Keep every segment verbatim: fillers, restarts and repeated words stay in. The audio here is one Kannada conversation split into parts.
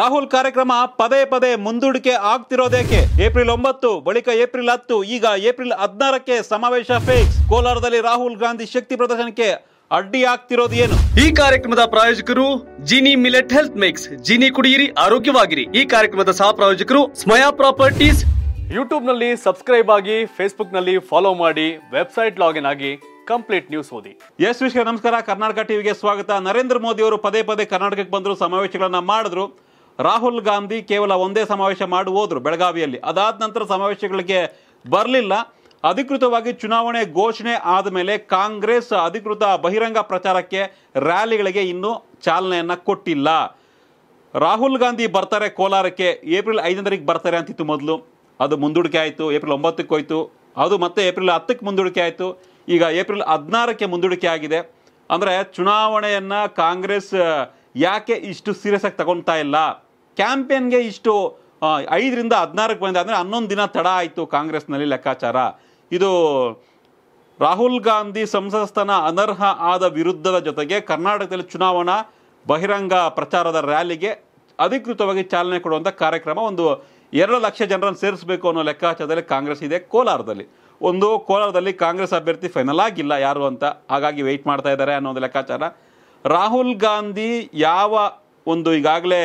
ರಾಹುಲ್ ಕಾರ್ಯಕ್ರಮ ಪದೇ ಪದೇ ಮುಂದೂಡಿಕೆ ಆಗ್ತಿರೋದೇಕೆ? ಏಪ್ರಿಲ್ ಒಂಬತ್ತು ಬಳಿಕ ಏಪ್ರಿಲ್ ಹತ್ತು ಈಗ ಏಪ್ರಿಲ್ ಹದಿನಾರಕ್ಕೆ ಸಮಾವೇಶ ಫಿಕ್ಸ್. ಕೋಲಾರದಲ್ಲಿ ರಾಹುಲ್ ಗಾಂಧಿ ಶಕ್ತಿ ಪ್ರದರ್ಶನಕ್ಕೆ ಅಡ್ಡಿ ಆಗ್ತಿರೋದು ಏನು? ಈ ಕಾರ್ಯಕ್ರಮದ ಪ್ರಾಯೋಜಕರು Gini millet health mix. Gini ಕುಡಿಯಿರಿ, ಆರೋಗ್ಯವಾಗಿರಿ. ಈ ಕಾರ್ಯಕ್ರಮದ ಸಹ ಪ್ರಾಯೋಜಕರು ಸ್ಮಯಾ ಪ್ರಾಪರ್ಟೀಸ್. ಯೂಟ್ಯೂಬ್ನಲ್ಲಿ ಸಬ್ಸ್ಕ್ರೈಬ್ ಆಗಿ, ಫೇಸ್ಬುಕ್ನಲ್ಲಿ ಫಾಲೋ ಮಾಡಿ, ವೆಬ್ಸೈಟ್ ಲಾಗಿನ್ ಆಗಿ ಕಂಪ್ಲೀಟ್ ನ್ಯೂಸ್ ಓದಿ. ಎಸ್ ವಿಶ್ವ ನಮಸ್ಕಾರ. ಕರ್ನಾಟಕ ಟಿವಿಗೆ ಸ್ವಾಗತ. ನರೇಂದ್ರ ಮೋದಿ ಅವರು ಪದೇ ಪದೇ ಕರ್ನಾಟಕಕ್ಕೆ ಬಂದರು, ಸಮಾವೇಶಗಳನ್ನ ಮಾಡಿದ್ರು. ರಾಹುಲ್ ಗಾಂಧಿ ಕೇವಲ ಒಂದೇ ಸಮಾವೇಶ ಮಾಡಿ ಹೋದ್ರು ಬೆಳಗಾವಿಯಲ್ಲಿ. ಅದಾದ ನಂತರ ಸಮಾವೇಶಗಳಿಗೆ ಬರಲಿಲ್ಲ. ಅಧಿಕೃತವಾಗಿ ಚುನಾವಣೆ ಘೋಷಣೆ ಆದ ಮೇಲೆ ಕಾಂಗ್ರೆಸ್ ಅಧಿಕೃತ ಬಹಿರಂಗ ಪ್ರಚಾರಕ್ಕೆ, ರ್ಯಾಲಿಗಳಿಗೆ ಇನ್ನೂ ಚಾಲನೆಯನ್ನು ಕೊಟ್ಟಿಲ್ಲ. ರಾಹುಲ್ ಗಾಂಧಿ ಬರ್ತಾರೆ ಕೋಲಾರಕ್ಕೆ, ಏಪ್ರಿಲ್ ಐದನೇ ತಾರೀಕು ಬರ್ತಾರೆ ಅಂತಿತ್ತು ಮೊದಲು. ಅದು ಮುಂದೂಡಿಕೆ ಆಯಿತು. ಏಪ್ರಿಲ್ ಒಂಬತ್ತಕ್ಕೆ ಹೋಯಿತು. ಅದು ಮತ್ತೆ ಏಪ್ರಿಲ್ ಹತ್ತಕ್ಕೆ ಮುಂದೂಡಿಕೆ ಆಯಿತು. ಈಗ ಏಪ್ರಿಲ್ ಹದಿನಾರಕ್ಕೆ ಮುಂದೂಡಿಕೆ ಆಗಿದೆ. ಅಂದರೆ ಚುನಾವಣೆಯನ್ನು ಕಾಂಗ್ರೆಸ್ ಯಾಕೆ ಇಷ್ಟು ಸೀರಿಯಸ್ ಆಗಿ ತಗೊಳ್ತಾ ಇಲ್ಲ? ಕ್ಯಾಂಪೇನ್ಗೆ ಇಷ್ಟು ಐದರಿಂದ ಹದಿನಾರಕ್ಕೆ ಬಂದಿದೆ ಅಂದರೆ ಹನ್ನೊಂದು ದಿನ ತಡ ಆಯಿತು ಕಾಂಗ್ರೆಸ್ನಲ್ಲಿ ಲೆಕ್ಕಾಚಾರ. ಇದು ರಾಹುಲ್ ಗಾಂಧಿ ಸಂಸದಸ್ಥಾನ ಅನರ್ಹ ಆದ ವಿರುದ್ಧದ ಜೊತೆಗೆ ಕರ್ನಾಟಕದಲ್ಲಿ ಚುನಾವಣಾ ಬಹಿರಂಗ ಪ್ರಚಾರದ ರ್ಯಾಲಿಗೆ ಅಧಿಕೃತವಾಗಿ ಚಾಲನೆ ಕೊಡುವಂಥ ಕಾರ್ಯಕ್ರಮ. ಒಂದು ಎರಡು ಲಕ್ಷ ಜನರನ್ನು ಸೇರಿಸಬೇಕು ಅನ್ನೋ ಲೆಕ್ಕಾಚಾರದಲ್ಲಿ ಕಾಂಗ್ರೆಸ್ ಇದೆ ಕೋಲಾರದಲ್ಲಿ. ಒಂದು ಕೋಲಾರದಲ್ಲಿ ಕಾಂಗ್ರೆಸ್ ಅಭ್ಯರ್ಥಿ ಫೈನಲ್ ಆಗಿಲ್ಲ ಯಾರು ಅಂತ, ಹಾಗಾಗಿ ವೆಯ್ಟ್ ಮಾಡ್ತಾ ಇದ್ದಾರೆ ಅನ್ನೋ ಒಂದು ಲೆಕ್ಕಾಚಾರ. ರಾಹುಲ್ ಗಾಂಧಿ ಯಾವ ಒಂದು ಈಗಾಗಲೇ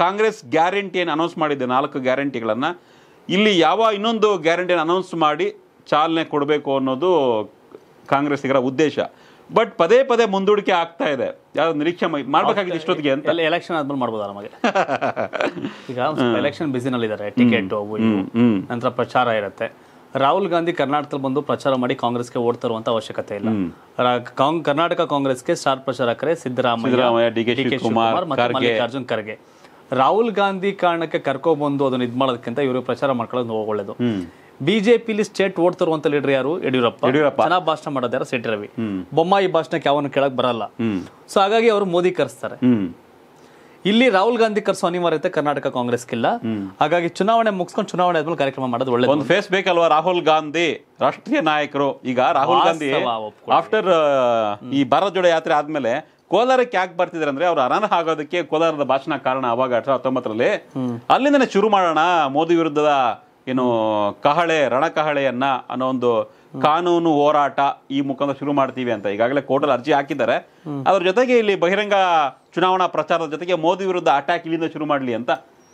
ಕಾಂಗ್ರೆಸ್ ಗ್ಯಾರಂಟಿಯನ್ನು ಅನೌನ್ಸ್ ಮಾಡಿದೆ, ನಾಲ್ಕು ಗ್ಯಾರಂಟಿಗಳನ್ನು, ಇಲ್ಲಿ ಯಾವ ಇನ್ನೊಂದು ಗ್ಯಾರಂಟಿಯನ್ನು ಅನೌನ್ಸ್ ಮಾಡಿ ಚಾಲನೆ ಕೊಡಬೇಕು ಅನ್ನೋದು ಕಾಂಗ್ರೆಸ್ಸಿಗರ ಉದ್ದೇಶ. ಬಟ್ ಪದೇ ಪದೇ ಮುಂದೂಡಿಕೆ ಆಗ್ತಾ ಇದೆ. ಯಾವ್ದು ನಿರೀಕ್ಷೆ ಮಾಡಬೇಕಾಗಿದೆ ಇಷ್ಟೊತ್ತಿಗೆ ಅಂತ? ಎಲೆಕ್ಷನ್ ಆದ್ಮೇಲೆ ಮಾಡ್ಬೋದಾ? ನಮಗೆ ಈಗ ಎಲೆಕ್ಷನ್ ಬಿಸಿನಲ್ಲಿದ್ದಾರೆ, ಟಿಕೆಟ್ ನಂತರ ಪ್ರಚಾರ ಇರುತ್ತೆ. ರಾಹುಲ್ ಗಾಂಧಿ ಕರ್ನಾಟಕದಲ್ಲಿ ಬಂದು ಪ್ರಚಾರ ಮಾಡಿ ಕಾಂಗ್ರೆಸ್ಗೆ ಓಟ್ ತರುವಂತ ಅವಶ್ಯಕತೆ ಇಲ್ಲ. ಕರ್ನಾಟಕ ಕಾಂಗ್ರೆಸ್ಗೆ ಸ್ಟಾರ್ ಪ್ರಚಾರಕರೇ ಸಿದ್ದರಾಮಯ್ಯ, ಡಿ ಕೆ ಶಿವಕುಮಾರ್ ಮತ್ತು ಮಲ್ಲಿಕಾರ್ಜುನ್ ಖರ್ಗೆ. ರಾಹುಲ್ ಗಾಂಧಿ ಕಾರಣಕ್ಕೆ ಕರ್ಕೊಬಂದು ಅದನ್ನ ಇದ್ ಮಾಡೋದಕ್ಕಿಂತ ಇವರು ಪ್ರಚಾರ ಮಾಡ್ಕೊಳ್ಳೋದು ಒಳ್ಳೆಯದು. ಬಿಜೆಪಿಲಿ ಸ್ಟೇಟ್ ಓಟ್ ತರುವಂತ ಲೀಡರ್ ಯಾರು? ಯಡಿಯೂರಪ್ಪ. ಚೆನ್ನಾಗಿ ಭಾಷಣ ಮಾಡೋದು ಯಾರು? ಸಿಟಿ ರವಿ. ಬೊಮ್ಮಾಯಿ ಭಾಷಣಕ್ಕೆ ಯಾವನು ಕೇಳಕ್ ಬರಲ್ಲ. ಸೊ ಹಾಗಾಗಿ ಅವರು ಮೋದಿ ಕರೆಸ್ತಾರೆ. ಇಲ್ಲಿ ರಾಹುಲ್ ಗಾಂಧಿ ಕರೆಸೋ ಅನಿವಾರ್ಯತೆ ಕರ್ನಾಟಕ ಕಾಂಗ್ರೆಸ್ಗಿಲ್ಲ. ಹಾಗಾಗಿ ಚುನಾವಣೆ ಮುಗಿಸ್ಕೊಂಡು ಚುನಾವಣೆ ಆದ್ಮೇಲೆ ಕಾರ್ಯಕ್ರಮ ಮಾಡೋದು ಒಳ್ಳೆ ಒಂದು ಫೇಸ್ ಬೇಕಲ್ವಾ? ರಾಹುಲ್ ಗಾಂಧಿ ರಾಷ್ಟ್ರೀಯ ನಾಯಕರು. ಈಗ ರಾಹುಲ್ ಗಾಂಧಿ ಆಫ್ಟರ್ ಈ ಭಾರತ ಜೋಡೋ ಯಾತ್ರೆ ಆದ್ಮೇಲೆ ಕೋಲಾರಕ್ಕೆ ಯಾಕೆ ಬರ್ತಿದ್ದಾರೆ ಅಂದ್ರೆ, ಅವ್ರು ಅನರ್ಹ ಆಗೋದಕ್ಕೆ ಕೋಲಾರದ ಭಾಷಣ ಕಾರಣ. ಅವಾಗ ಅಠರ ಹತ್ತೊಂಬತ್ತರಲ್ಲಿ ಅಲ್ಲಿಂದನೇ ಶುರು ಮಾಡೋಣ ಮೋದಿ ವಿರುದ್ಧದ ಏನು ಕಹಳೆ, ರಣಕಹಳೆಯನ್ನ ಅನ್ನೋ ಒಂದು ಕಾನೂನು ಹೋರಾಟ ಈ ಮುಖಾಂತರ ಶುರು ಮಾಡ್ತೀವಿ ಅಂತ ಈಗಾಗಲೇ ಕೋರ್ಟಲ್ಲಿ ಅರ್ಜಿ ಹಾಕಿದ್ದಾರೆ. ಅದ್ರ ಜೊತೆಗೆ ಇಲ್ಲಿ ಬಹಿರಂಗ ಚುನಾವಣಾ ಪ್ರಚಾರದ ಜೊತೆಗೆ ಮೋದಿ ವಿರುದ್ಧ ಅಟ್ಯಾಕ್ ಇಲ್ಲಿಂದ ಶುರು ಮಾಡಲಿ ಅಂತ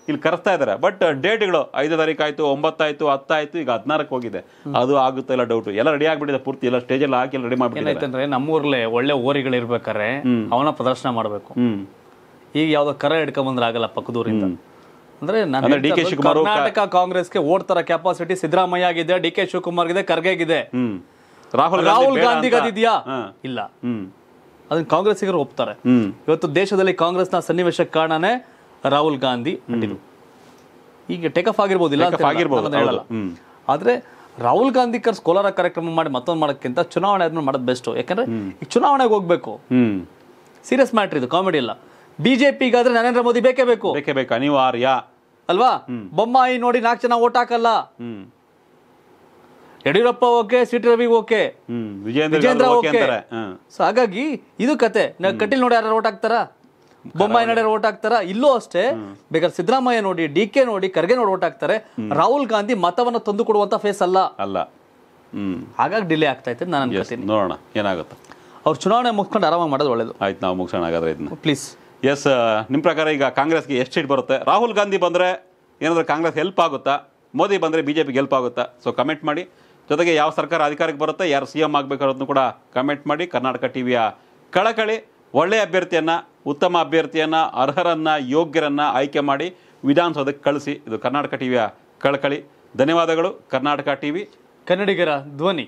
ಇಲ್ಲಿ ಕರೆಸ್ತಾ ಇದ್ದಾರೆ. ಬಟ್ ಡೇಟ್ಗಳು ಐದನೇ ತಾರೀಕು ಆಯಿತು, ಒಂಬತ್ತಾಯಿತು, ಹತ್ತಾಯಿತು, ಈಗ ಹದಿನಾರಕ್ಕೆ ಹೋಗಿದೆ. ಅದು ಆಗುತ್ತೆ ಇಲ್ಲ ಡೌಟು. ಎಲ್ಲ ರೆಡಿ ಆಗಿಬಿಟ್ಟಿದೆ, ಪೂರ್ತಿ ಎಲ್ಲ ಸ್ಟೇಜಲ್ಲಿ ಹಾಕಿ ಎಲ್ಲ ರೆಡಿ ಮಾಡಿಬಿಟ್ಟಿದೆ. ಏನಾಯ್ತಂದ್ರೆ ನಮ್ಮೂರಲ್ಲೇ ಒಳ್ಳೆ ಓರಿಗಳಿರ್ಬೇಕಾದ್ರೆ ಅವನ ಪ್ರದರ್ಶನ ಮಾಡಬೇಕು. ಈಗ ಯಾವುದೋ ಕರ ಹಿಡ್ಕೊಂಬಂದ್ರೆ ಆಗಲ್ಲ ಪಕ್ಕದೂರಿಂದ. ಅಂದ್ರೆ ಡಿ ಕೆ ಶಿವಕುಮಾರ್ ಕರ್ನಾಟಕ ಕಾಂಗ್ರೆಸ್ಗೆ ಓಟ್ ತರ ಕೆಪಾಸಿಟಿ ಸಿದ್ದರಾಮಯ್ಯ ಆಗಿದೆ, ಡಿ ಕೆ ಶಿವಕುಮಾರ್ ಇದೆ, ಖರ್ಗೆ ಇದೆ. ರಾಹುಲ್ ರಾಹುಲ್ ಗಾಂಧಿಗೆ ಅದಿದೆಯಾ? ಇಲ್ಲ. ಅದನ್ನ ಕಾಂಗ್ರೆಸ್ಸಿಗರು ಒಪ್ತಾರೆ. ಇವತ್ತು ದೇಶದಲ್ಲಿ ಕಾಂಗ್ರೆಸ್ನ ಸನ್ನಿವೇಶಕ್ಕೆ ಕಾರಣನೇ ರಾಹುಲ್ ಗಾಂಧಿ. ಈಗ ಟೇಕ್ ಆಫ್ ಆಗಿರ್ಬೋದಿಲ್ಲ, ಹೇಳಲ್ಲ. ಆದ್ರೆ ರಾಹುಲ್ ಗಾಂಧಿ ಕರ್ಸ್ ಕೋಲಾರ ಕಾರ್ಯಕ್ರಮ ಮಾಡಿ ಮತ್ತೊಂದು ಮಾಡೋಕ್ಕಿಂತ ಚುನಾವಣೆ ಆದ್ಮೇಲೆ ಮಾಡೋದು ಬೆಸ್ಟ್. ಯಾಕಂದ್ರೆ ಈಗ ಚುನಾವಣೆಗೆ ಹೋಗ್ಬೇಕು, ಸೀರಿಯಸ್ ಮ್ಯಾಟ್ರ್, ಇದು ಕಾಮಿಡಿ ಇಲ್ಲ. ಬಿಜೆಪಿಗಾದ್ರೆ ನರೇಂದ್ರ ಮೋದಿ ಬೇಕೇ ಬೇಕು, ಬೇಕೇ ಬೇಕು, ಅನಿವಾರ್ಯ ಅಲ್ವಾ? ಬೊಮ್ಮಾಯಿ ನೋಡಿ ನಾಲ್ಕು ಜನ ಓಟ್ ಹಾಕಲ್ಲ. Yediyurappa okay, city Ravi okay, Vijayendra okay. So ಹಾಗಾಗಿ ಇದು ಕತೆ. ಕಟೀಲ್ ನೋಡಿ ಯಾರು ಓಟ್ ಹಾಕ್ತಾರ? ಬೊಮ್ಮಾಯಿ ನೋಡಿ ಯಾರು ಓಟ್ ಹಾಕ್ತಾರ? ಇಲ್ಲೂ ಅಷ್ಟೇ. ಬೇಕಾದ್ರೆ ಸಿದ್ದರಾಮಯ್ಯ ನೋಡಿ, ಡಿ ಕೆ ನೋಡಿ, ಖರ್ಗೆ ನೋಡಿ ಓಟ್ ಹಾಕ್ತಾರೆ. ರಾಹುಲ್ ಗಾಂಧಿ ಮತವನ್ನು ತಂದು ಕೊಡುವಂತ ಫೇಸ್ ಅಲ್ಲ ಅಲ್ಲ ಹಾಗಾಗಿ ಡಿಲೇ ಆಗ್ತಾ ಇದೆ. ನಾನು ಅನ್ಕೋತೀನಿ, ನೋಡೋಣ ಏನಾಗುತ್ತೆ. ಅವ್ರು ಚುನಾವಣೆ ಮುಗಿಸ್ಕೊಂಡು ಆರಾಮ ಮಾಡೋದು ಒಳ್ಳೇದು. ಆಯ್ತು, ನಾವು ಮುಗಿಸೋಣ ಹಾಗಾದ್ರೆ ಇದನ್ನ, ಪ್ಲೀಸ್. ಎಸ್, ನಿಮ್ಮ ಪ್ರಕಾರ ಈಗ ಕಾಂಗ್ರೆಸ್ಗೆ ಎಷ್ಟು ಸೀಟ್ ಬರುತ್ತೆ? ರಾಹುಲ್ ಗಾಂಧಿ ಬಂದರೆ ಏನಾದರೂ ಕಾಂಗ್ರೆಸ್ ಹೆಲ್ಪ್ ಆಗುತ್ತಾ? ಮೋದಿ ಬಂದರೆ ಬಿ ಜೆ ಪಿಗೆ ಹೆಲ್ಪ್ ಆಗುತ್ತಾ? ಸೊ ಕಮೆಂಟ್ ಮಾಡಿ. ಜೊತೆಗೆ ಯಾವ ಸರ್ಕಾರ ಅಧಿಕಾರಕ್ಕೆ ಬರುತ್ತೆ, ಯಾರು ಸಿ ಎಮ್ ಆಗಬೇಕಾರೋದನ್ನು ಕೂಡ ಕಮೆಂಟ್ ಮಾಡಿ. ಕರ್ನಾಟಕ ಟಿವಿಯ ಕಳಕಳಿ, ಒಳ್ಳೆಯ ಅಭ್ಯರ್ಥಿಯನ್ನು, ಉತ್ತಮ ಅಭ್ಯರ್ಥಿಯನ್ನು, ಅರ್ಹರನ್ನು, ಯೋಗ್ಯರನ್ನು ಆಯ್ಕೆ ಮಾಡಿ ವಿಧಾನಸೌಧಕ್ಕೆ ಕಳಿಸಿ. ಇದು ಕರ್ನಾಟಕ ಟಿವಿಯ ಕಳಕಳಿ. ಧನ್ಯವಾದಗಳು. ಕರ್ನಾಟಕ ಟಿವಿ ಕನ್ನಡಿಗರ ಧ್ವನಿ.